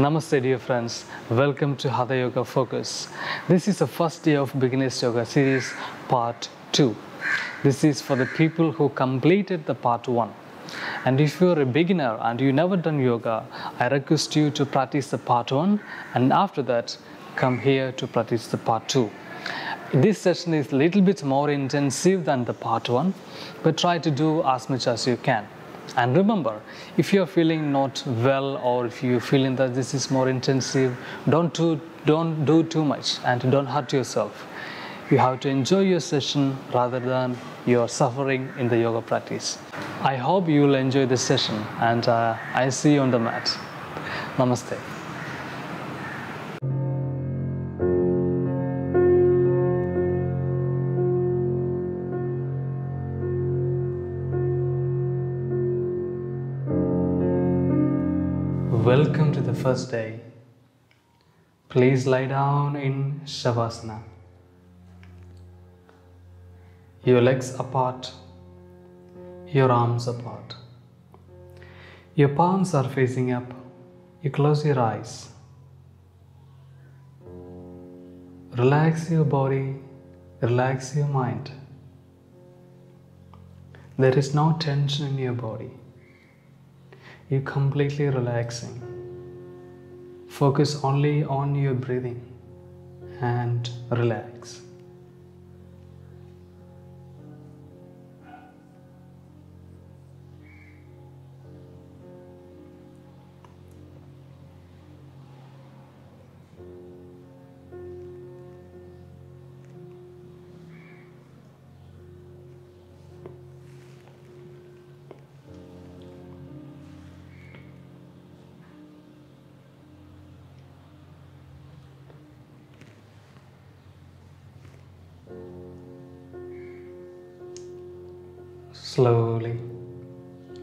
Namaste dear friends, welcome to Hatha Yoga Focus. This is the first day of Beginner's Yoga series part 2. This is for the people who completed the part 1. And if you are a beginner and you never done yoga, I request you to practice the part 1 and after that come here to practice the part 2. This session is a little bit more intensive than the part 1, but try to do as much as you can. And remember, if you are feeling not well or if you are feeling that this is more intensive, don't do too much and don't hurt yourself. You have to enjoy your session rather than your suffering in the yoga practice. I hope you will enjoy this session and I see you on the mat. Namaste. Welcome to the first day. Please lie down in Shavasana. Your legs apart, your arms apart. Your palms are facing up. You close your eyes. Relax your body, relax your mind. There is no tension in your body. You're completely relaxing. Focus only on your breathing and relax. Slowly,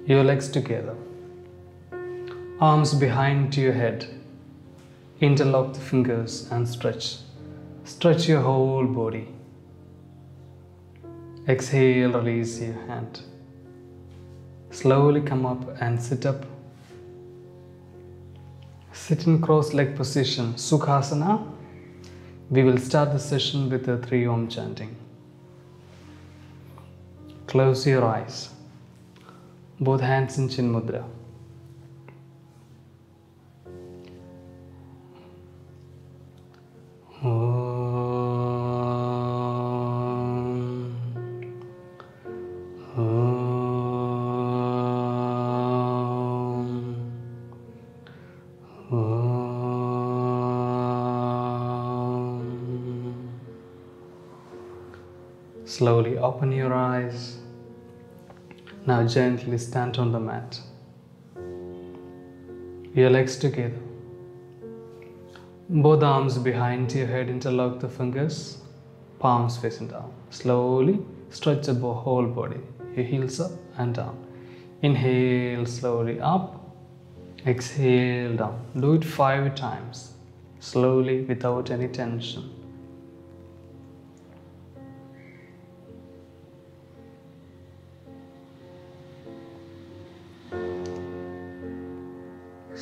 your legs together, arms behind your head, interlock the fingers and stretch. Stretch your whole body. Exhale, release your hand. Slowly come up and sit up. Sit in cross-leg position, Sukhasana. We will start the session with a 3 Om chanting. Close your eyes, both hands in chin mudra. Slowly open your eyes. Now gently stand on the mat. Your legs together. Both arms behind your head, interlock the fingers, palms facing down. Slowly stretch the whole body. Your heels up and down. Inhale slowly up. Exhale down. Do it 5 times. Slowly without any tension.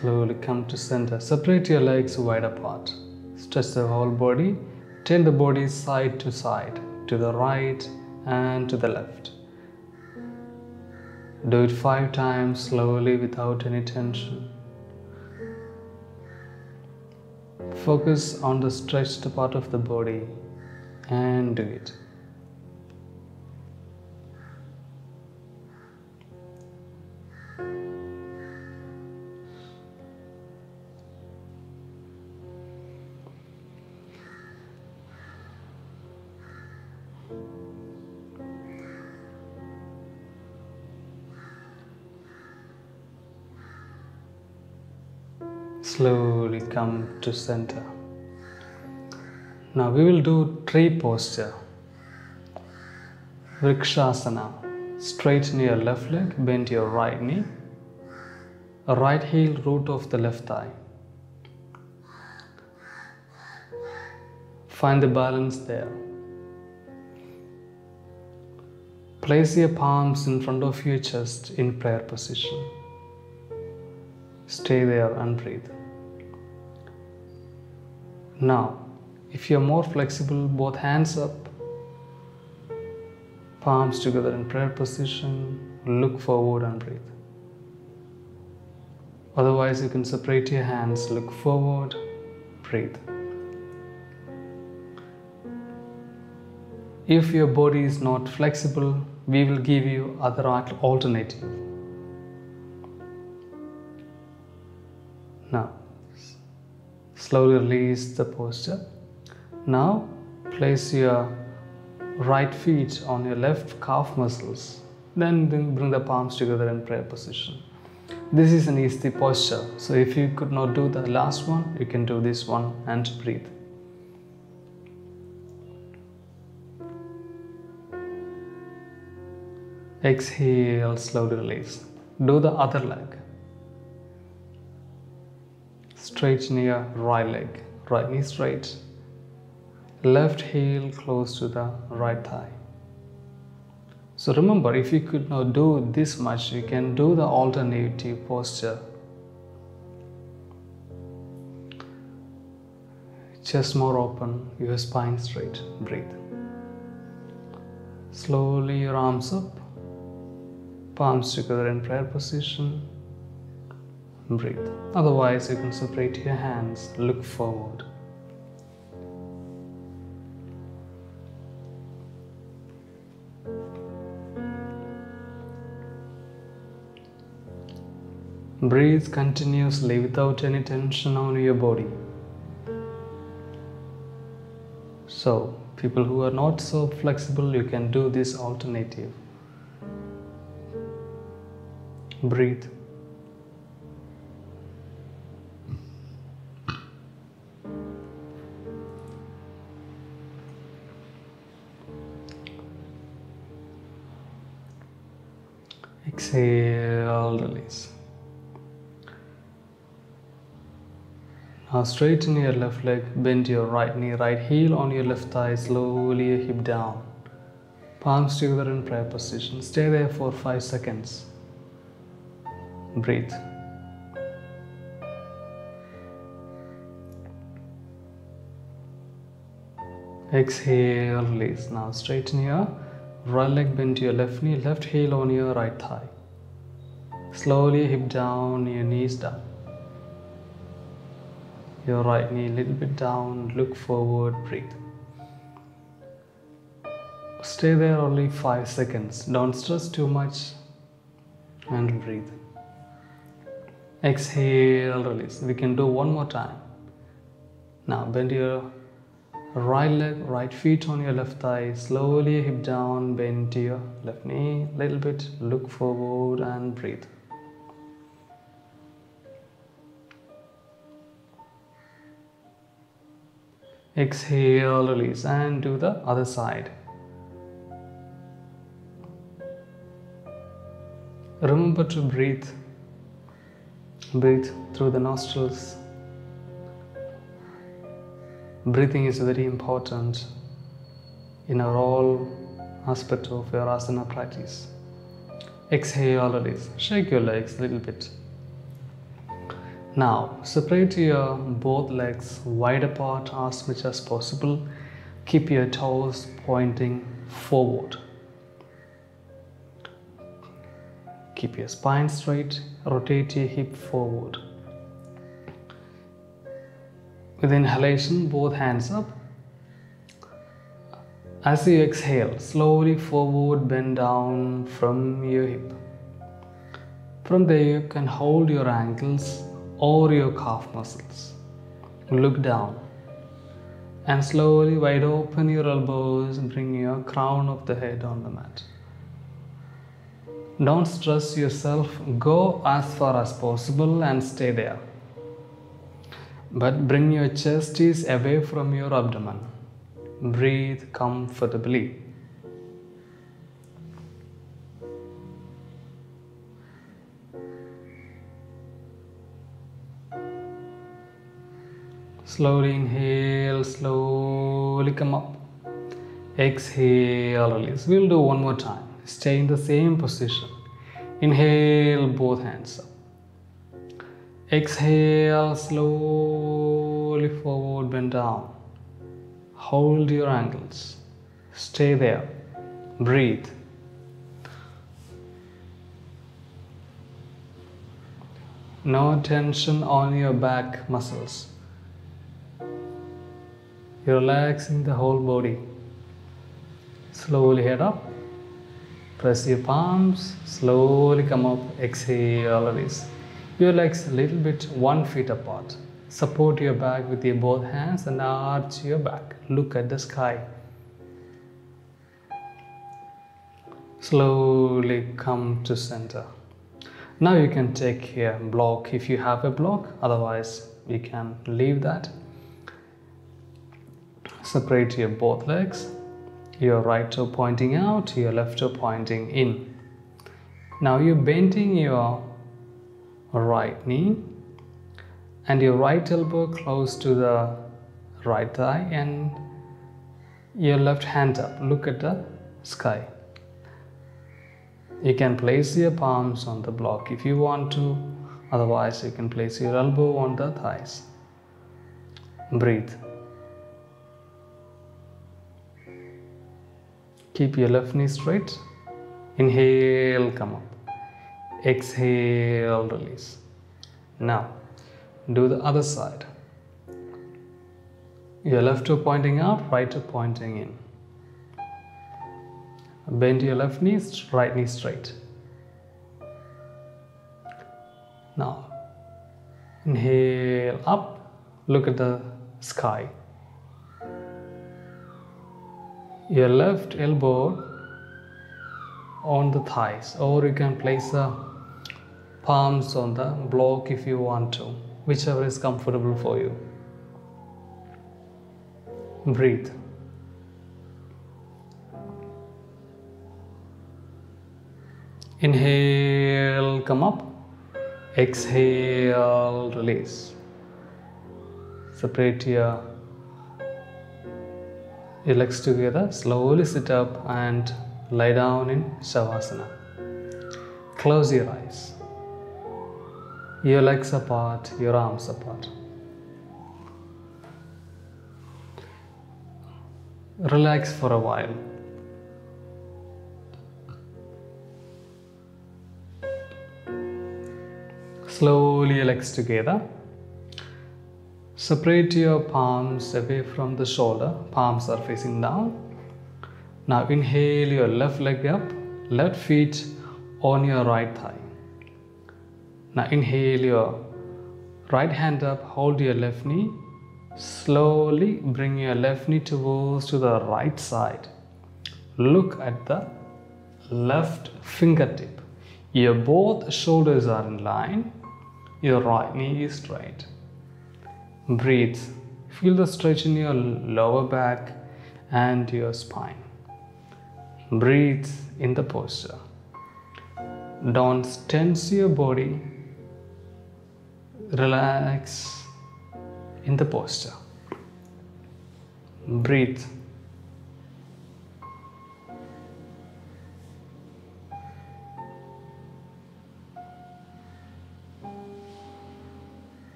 Slowly come to center. Separate your legs wide apart. Stretch the whole body. Turn the body side to side, to the right and to the left. Do it 5 times slowly without any tension. Focus on the stretched part of the body and do it. Slowly come to center. Now we will do tree posture. Vrikshasana. Straighten your left leg, bend your right knee. Right heel root of the left thigh. Find the balance there. Place your palms in front of your chest in prayer position. Stay there and breathe. Now, if you are more flexible, both hands up, palms together in prayer position, look forward and breathe. Otherwise, you can separate your hands, look forward, breathe. If your body is not flexible, we will give you other alternative. Now, slowly release the posture. Now, place your right feet on your left calf muscles. Then bring the palms together in prayer position. This is an easy posture. So if you could not do the last one, you can do this one and breathe. Exhale, slowly release. Do the other leg. Straighten your right leg, right knee straight. Left heel close to the right thigh. So remember, if you could not do this much, you can do the alternative posture. Chest more open, your spine straight, breathe. Slowly your arms up, palms together in prayer position, breathe. Otherwise, you can separate your hands, look forward. Breathe continuously without any tension on your body. So, people who are not so flexible, you can do this alternative. Breathe. Exhale, release. Now straighten your left leg, bend your right knee, right heel on your left thigh, slowly your hip down. Palms together in prayer position. Stay there for 5 seconds. Breathe. Exhale, release. Now straighten your right leg, bend your left knee, left heel on your right thigh. Slowly hip down, your knees down. Your right knee a little bit down, look forward, breathe. Stay there only 5 seconds, don't stress too much and breathe. Exhale, release. We can do one more time. Now bend your right leg, right feet on your left thigh, slowly hip down, bend your left knee a little bit, look forward and breathe. Exhale, release, and do the other side. Remember to breathe. Breathe through the nostrils. Breathing is very important in our all aspect of your asana practice. Exhale, release. Shake your legs a little bit. Now, separate your both legs wide apart as much as possible. Keep your toes pointing forward. Keep your spine straight. Rotate your hip forward. With inhalation, both hands up. As you exhale, slowly forward bend down from your hip. From there, you can hold your ankles or your calf muscles. Look down and slowly wide open your elbows and bring your crown of the head on the mat. Don't stress yourself, go as far as possible and stay there. But bring your chesties away from your abdomen. Breathe comfortably. Slowly inhale, slowly come up. Exhale, release. We'll do one more time. Stay in the same position. Inhale, both hands up. Exhale, slowly slowly forward, bend down. Hold your ankles. Stay there. Breathe. No tension on your back muscles. You're relaxing the whole body. Slowly head up. Press your palms. Slowly come up. Exhale, release. Your legs a little bit 1 foot apart. Support your back with your both hands and arch your back. Look at the sky. Slowly come to center. Now you can take here block if you have a block, otherwise you can leave that. Separate your both legs, your right toe pointing out, your left toe pointing in. Now you're bending your right knee and your right elbow close to the right thigh and your left hand up. Look at the sky. You can place your palms on the block if you want to, otherwise you can place your elbow on the thighs. Breathe. Keep your left knee straight. Inhale, come up. Exhale, release. Now, do the other side. Your left toe pointing out, right toe pointing in. Bend your left knee, right knee straight. Now, inhale up, look at the sky. Your left elbow on the thighs, or you can place the palms on the block if you want to, whichever is comfortable for you. Breathe. Inhale, come up. Exhale, release. Separate your legs together. Slowly sit up and lie down in Shavasana. Close your eyes. Your legs apart, your arms apart. Relax for a while. Slowly legs together. Separate your palms away from the shoulder. Palms are facing down. Now inhale your left leg up, left feet on your right thigh. Now inhale your right hand up, hold your left knee. Slowly bring your left knee towards to the right side. Look at the left fingertip. Your both shoulders are in line. Your right knee is straight. Breathe. Feel the stretch in your lower back and your spine. Breathe in the posture. Don't tense your body. Relax in the posture. Breathe.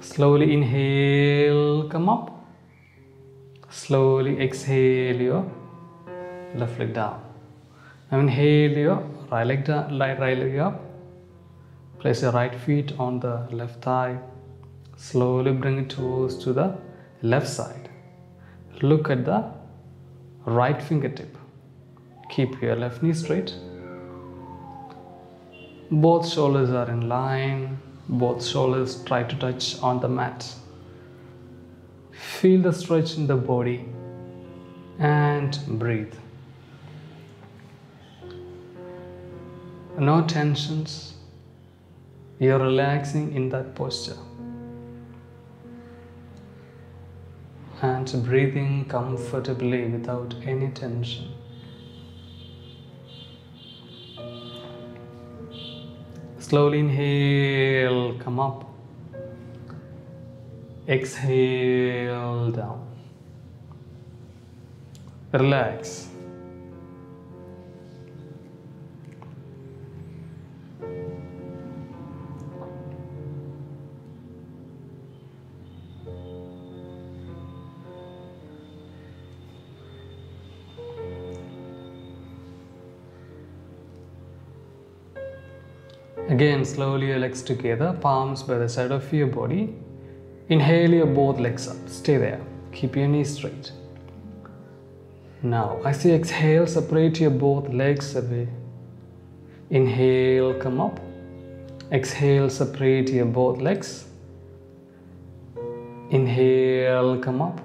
Slowly inhale, come up. Slowly exhale your left leg down. Now inhale your right leg down, right leg up. Place your right feet on the left thigh. Slowly bring it towards to the left side. Look at the right fingertip. Keep your left knee straight. Both shoulders are in line. Both shoulders try to touch on the mat. Feel the stretch in the body and breathe. No tensions. You're relaxing in that posture. And breathing comfortably without any tension. Slowly inhale, come up. Exhale, down. Relax. Again, slowly your legs together, palms by the side of your body. Inhale your both legs up. Stay there. Keep your knees straight. Now, as you exhale, separate your both legs away. Inhale, come up. Exhale, separate your both legs. Inhale, come up.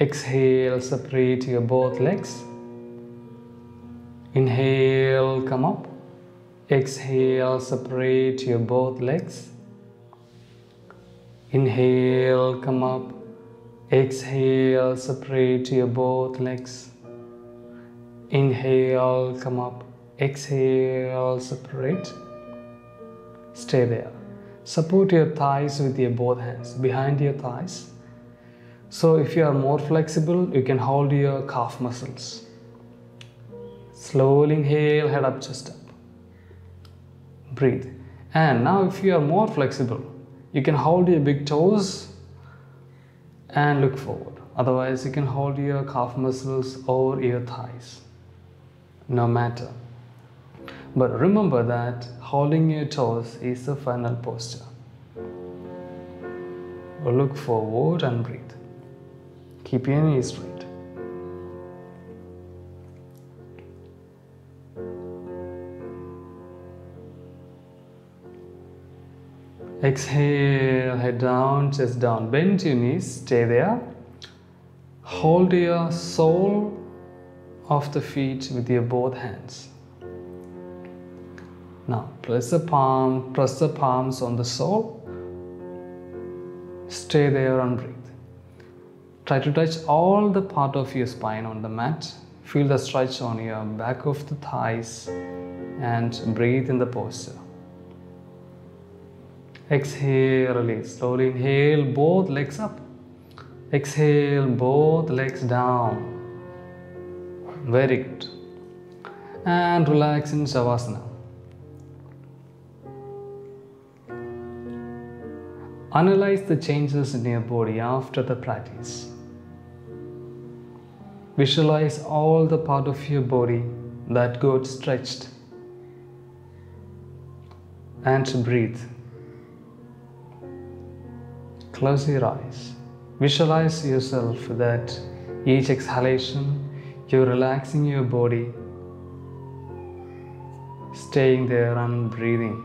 Exhale, separate your both legs. Inhale, come up. Exhale, separate your both legs. Inhale, come up. Exhale, separate your both legs. Inhale, come up. Exhale, separate. Stay there. Support your thighs with your both hands behind your thighs. So if you are more flexible, you can hold your calf muscles. Slowly inhale, head up, chest up. Breathe. And now if you are more flexible, you can hold your big toes and look forward. Otherwise, you can hold your calf muscles or your thighs. No matter. But remember that holding your toes is the final posture. Look forward and breathe. Keep your knees straight. Exhale, head down, chest down. Bend your knees, stay there. Hold your sole of the feet with your both hands. Now, press the palms on the sole. Stay there and breathe. Try to touch all the part of your spine on the mat. Feel the stretch on your back of the thighs and breathe in the posture. Exhale, release. Slowly inhale, both legs up. Exhale, both legs down. Very good. And relax in Shavasana. Analyze the changes in your body after the practice. Visualize all the part of your body that got stretched. And breathe. Close your eyes. Visualize yourself that each exhalation you're relaxing your body, staying there and breathing.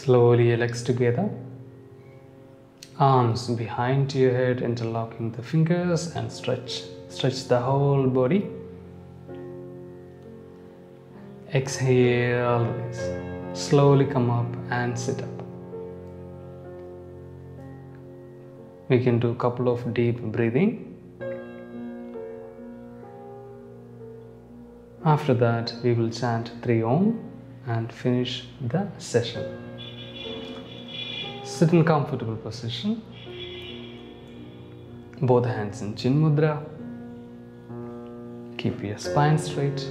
Slowly your legs together, arms behind your head, interlocking the fingers and stretch the whole body. Exhale, release. Slowly come up and sit up. We can do a couple of deep breathing. After that, we will chant 3 Om and finish the session. Sit in comfortable position. Both hands in chin mudra. Keep your spine straight.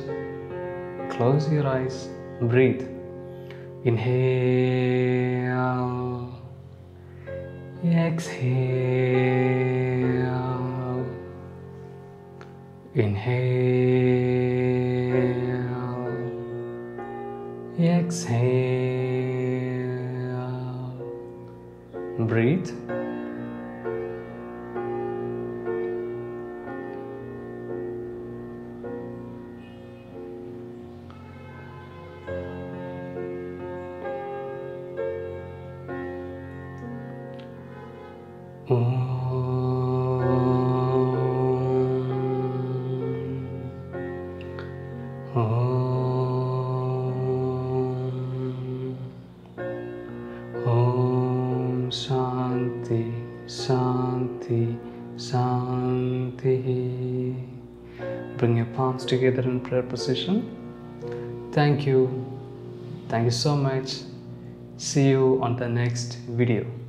Close your eyes. Breathe. Inhale. Exhale. Inhale, exhale, breathe. Shanti, Shanti, Shanti. palms together in prayer position. Thank you. Thank you so much. See you on the next video.